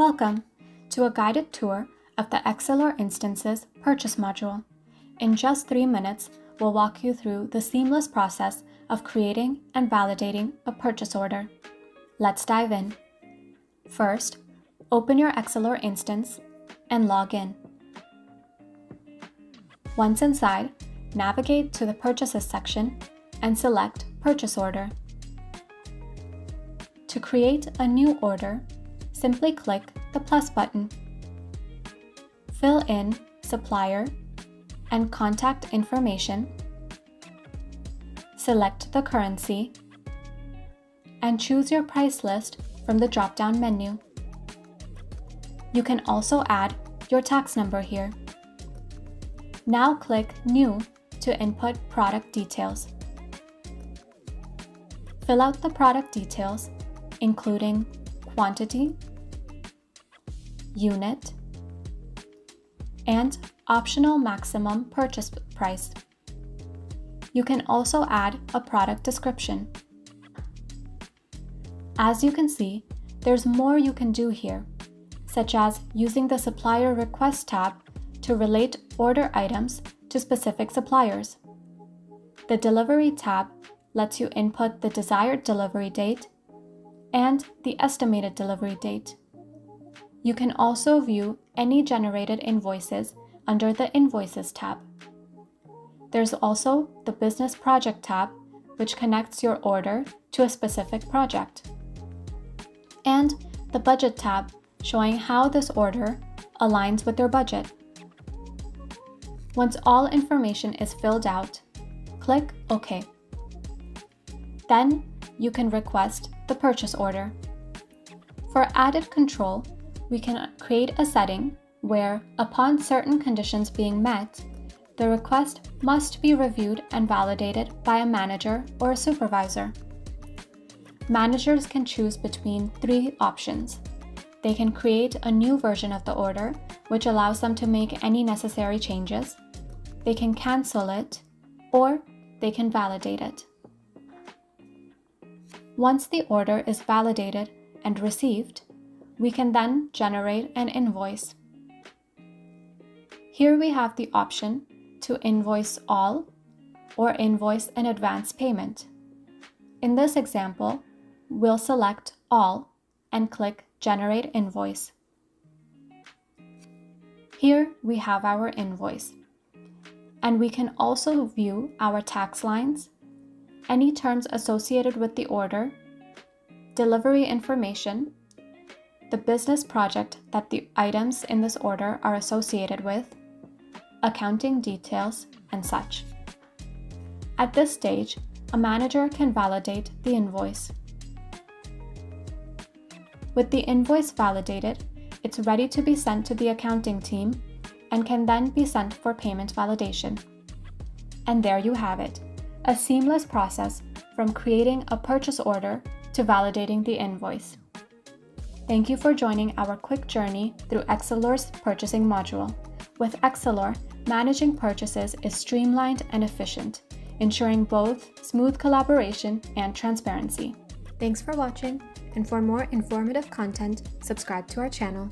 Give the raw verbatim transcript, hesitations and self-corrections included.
Welcome to a guided tour of the Axelor Instances Purchase Module. In just three minutes, we'll walk you through the seamless process of creating and validating a purchase order. Let's dive in. First, open your Axelor instance and log in. Once inside, navigate to the Purchases section and select Purchase Order. To create a new order, simply click the plus button. Fill in supplier and contact information. Select the currency and choose your price list from the drop-down menu. You can also add your tax number here. Now click New to input product details. Fill out the product details, including quantity, unit, and optional maximum purchase price. You can also add a product description. As you can see, there's more you can do here, such as using the Supplier Request tab to relate order items to specific suppliers. The Delivery tab lets you input the desired delivery date and the estimated delivery date. You can also view any generated invoices under the Invoices tab. There's also the Business Project tab, which connects your order to a specific project, and the Budget tab, showing how this order aligns with your budget. Once all information is filled out, click OK. Then you can request the purchase order. For added control, we can create a setting where, upon certain conditions being met, the request must be reviewed and validated by a manager or a supervisor. Managers can choose between three options. They can create a new version of the order, which allows them to make any necessary changes. They can cancel it, or they can validate it. Once the order is validated and received, we can then generate an invoice. Here we have the option to invoice all or invoice an advance payment. In this example, we'll select all and click Generate Invoice. Here we have our invoice, and we can also view our tax lines, any terms associated with the order, delivery information, the business project that the items in this order are associated with, accounting details, and such. At this stage, a manager can validate the invoice. With the invoice validated, it's ready to be sent to the accounting team and can then be sent for payment validation. And there you have it, a seamless process from creating a purchase order to validating the invoice. Thank you for joining our quick journey through Axelor's purchasing module. With Axelor, managing purchases is streamlined and efficient, ensuring both smooth collaboration and transparency. Thanks for watching, and for more informative content, subscribe to our channel.